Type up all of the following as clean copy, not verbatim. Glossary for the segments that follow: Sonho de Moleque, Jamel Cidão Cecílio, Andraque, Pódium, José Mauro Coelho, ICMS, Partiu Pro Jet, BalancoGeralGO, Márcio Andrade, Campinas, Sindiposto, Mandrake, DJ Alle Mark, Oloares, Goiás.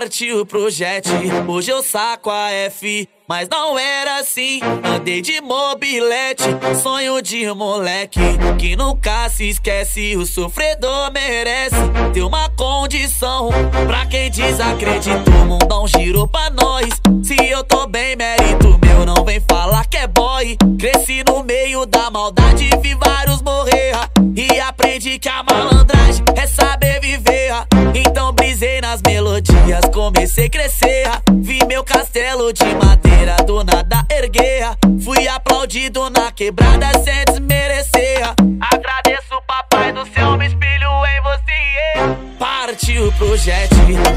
Partiu Pro Jet, hoje eu saco a F, mas não era assim. Andei de mobilete, sonho de moleque que nunca se esquece. O sofredor merece ter uma condição. Pra quem desacredita, o mundão girou pra nós. Se eu tô bem, mérito meu, não vem falar que é boy. Cresci no meio da maldade, vi vários morrer e aprendi que a malandragem é saber viver. Então brisei nas melodias, comecei a crescer. Vi meu castelo de madeira, do nada erguei. Fui aplaudido na quebrada sem desmerecer. Agradeço papai do céu, me espelho em você. Partiu pro jet,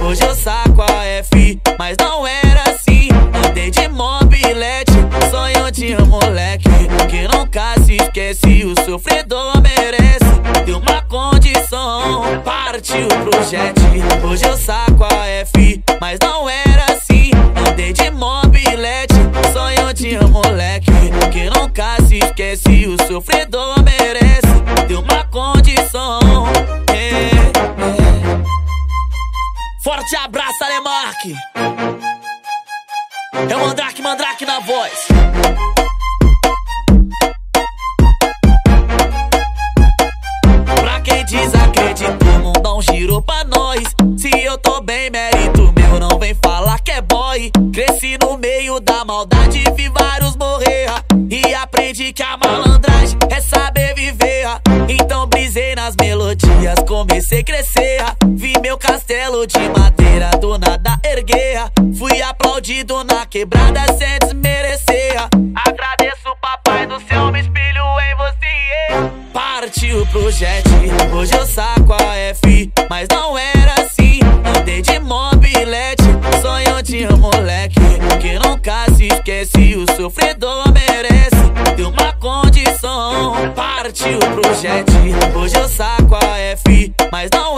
hoje eu saco a F, mas não era assim. Andei de mobilete, sonho de moleque que nunca se esquece. O sofredor merece ter uma condição. Partiu pro jet, hoje eu saco a F, mas não era assim. Andei de mobilete, sonho de moleque que nunca se esquece. O sofredor merece ter uma condição. Forte abraço, Alle Mark. É o Andraque, Mandrake na voz. Pra quem desacredita, o mundão girou pra nós. Se eu tô bem, mérito meu, não vem falar que é boy. Cresci no meio da maldade, vi vários morrer e aprendi que a malandragem é saber viver. Então brisei nas melodias, comecei a crescer. Vi meu castelo de madeira, do nada erguei. Fui aplaudido na quebrada sem desmerecer. Agradeço papai do céu, me espelho em você. Partiu pro jet, hoje eu saco a F, mas não era assim. Andei de mobilete, sonho de moleque que nunca se esquece. O sofredor merece ter uma condição. Partiu pro jet, hoje eu saco a F, mas não